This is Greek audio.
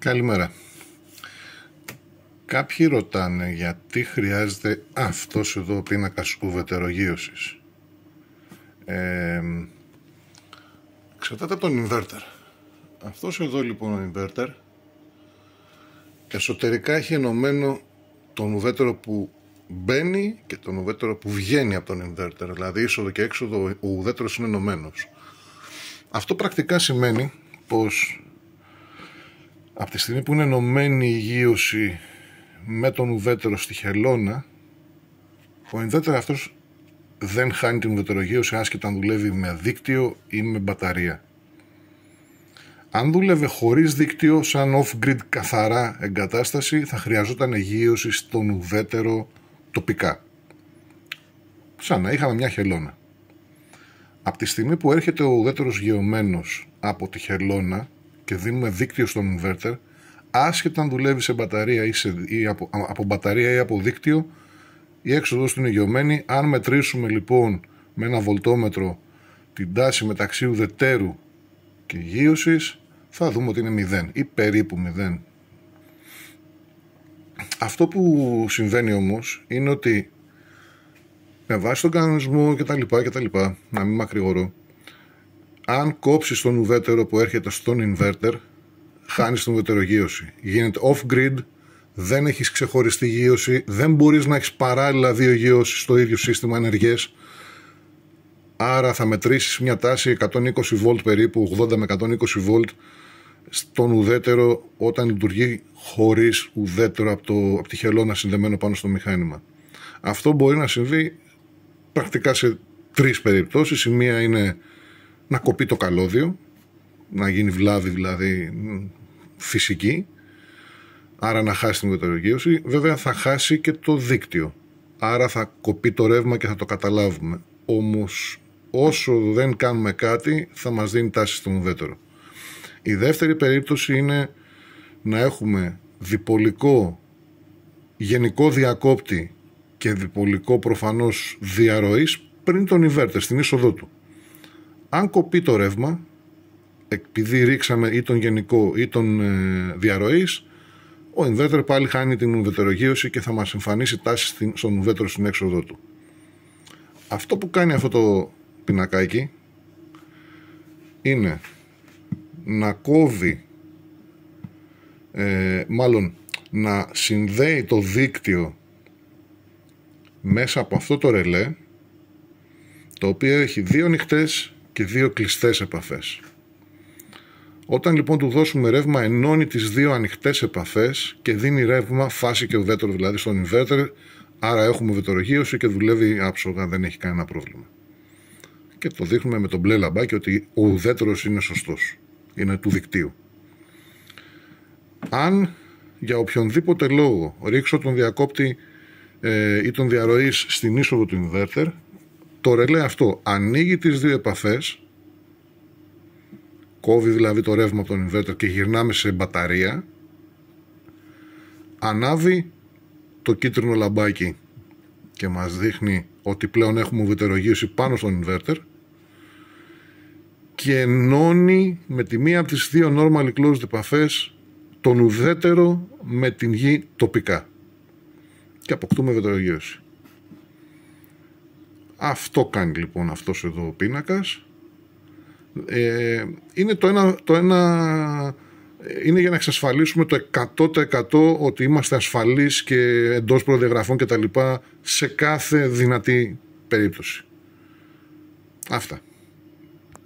Καλημέρα. Κάποιοι ρωτάνε γιατί χρειάζεται αυτός εδώ ο πίνακας ουβετερογείωσης. Εξαρτάται από τον inverter. Αυτός εδώ λοιπόν ο inverter εσωτερικά έχει ενωμένο τον ουβέτερο που μπαίνει και τον ουβέτερο που βγαίνει από τον inverter. Δηλαδή είσοδο και έξοδο ο ουβέτερος είναι ενωμένος. Αυτό πρακτικά σημαίνει πως από τη στιγμή που είναι ενωμένη η γείωση με τον ουβέτερο στη χελώνα, ο ινβέρτερ αυτός δεν χάνει την ουβετερογείωση άσχετα αν δουλεύει με δίκτυο ή με μπαταρία. Αν δούλευε χωρίς δίκτυο, σαν off-grid καθαρά εγκατάσταση, θα χρειαζόταν γείωση στον ουβέτερο τοπικά. Σαν να είχαμε μια χελώνα. Από τη στιγμή που έρχεται ο ουβέτερος γεωμένος από τη χελώνα και δίνουμε δίκτυο στον inverter, άσχετα αν δουλεύει σε μπαταρία ή από μπαταρία ή από δίκτυο, η έξοδος του είναι γεωμένη. Αν μετρήσουμε λοιπόν με ένα βολτόμετρο την τάση μεταξύ ουδετέρου και γείωσης, θα δούμε ότι είναι 0 ή περίπου 0. Αυτό που συμβαίνει όμως είναι ότι με βάση τον κανονισμό κτλ, να μην μακρηγορώ, αν κόψεις τον ουβέτερο που έρχεται στον inverter, χάνεις την ουβετερογείωση. Γίνεται off-grid, δεν έχεις ξεχωριστή γείωση, δεν μπορείς να έχεις παράλληλα δύο γείωσεις στο ίδιο σύστημα ενεργές. Άρα θα μετρήσεις μια τάση 120 volt περίπου, 80 με 120 volt στον ουδέτερο όταν λειτουργεί χωρίς ουδέτερο από τη χελώνα συνδεμένο πάνω στο μηχάνημα. Αυτό μπορεί να συμβεί πρακτικά σε τρεις περιπτώσεις. Η μία είναι να κοπεί το καλώδιο, να γίνει βλάβη δηλαδή φυσική, άρα να χάσει την ουβετερογείωση. Βέβαια θα χάσει και το δίκτυο, άρα θα κοπεί το ρεύμα και θα το καταλάβουμε. Όμως όσο δεν κάνουμε κάτι θα μας δίνει τάση στον ουβέτερο. Η δεύτερη περίπτωση είναι να έχουμε διπολικό γενικό διακόπτη και διπολικό προφανώς διαρροής πριν τον inverter στην είσοδό του. Αν κοπεί το ρεύμα, επειδή ρίξαμε ή τον γενικό ή τον διαρροής, ο inverter πάλι χάνει την ουβετερογείωση και θα μας εμφανίσει τάσεις στον ουβέτερο στην έξοδό του. Αυτό που κάνει αυτό το πινακάκι είναι να κόβει, μάλλον να συνδέει το δίκτυο μέσα από αυτό το ρελέ, το οποίο έχει δύο ανοιχτές και δύο κλειστές επαφές. Όταν λοιπόν του δώσουμε ρεύμα, ενώνει τις δύο ανοιχτές επαφές και δίνει ρεύμα φάση και ουδέτερο, δηλαδή στον inverter. Άρα έχουμε ουβετερογείωση και δουλεύει άψογα, δεν έχει κανένα πρόβλημα. Και το δείχνουμε με τον μπλε λαμπάκι ότι ο ουδέτερος είναι σωστός, είναι του δικτύου. Αν για οποιονδήποτε λόγο ρίξω τον διακόπτη ή τον διαρροής στην είσοδο του inverter, το ρελέ αυτό ανοίγει τις δύο επαφές, κόβει δηλαδή το ρεύμα από τον inverter και γυρνάμε σε μπαταρία, ανάβει το κίτρινο λαμπάκι και μας δείχνει ότι πλέον έχουμε ουβετερογείωση πάνω στον inverter και ενώνει με τη μία από τις δύο normal closed επαφές τον ουδέτερο με την γη τοπικά και αποκτούμε ουβετερογείωση. Αυτό κάνει λοιπόν αυτός εδώ ο πίνακας. Είναι είναι για να εξασφαλίσουμε το 100% ότι είμαστε ασφαλείς και εντός προδιαγραφών κτλ. Σε κάθε δυνατή περίπτωση. Αυτά.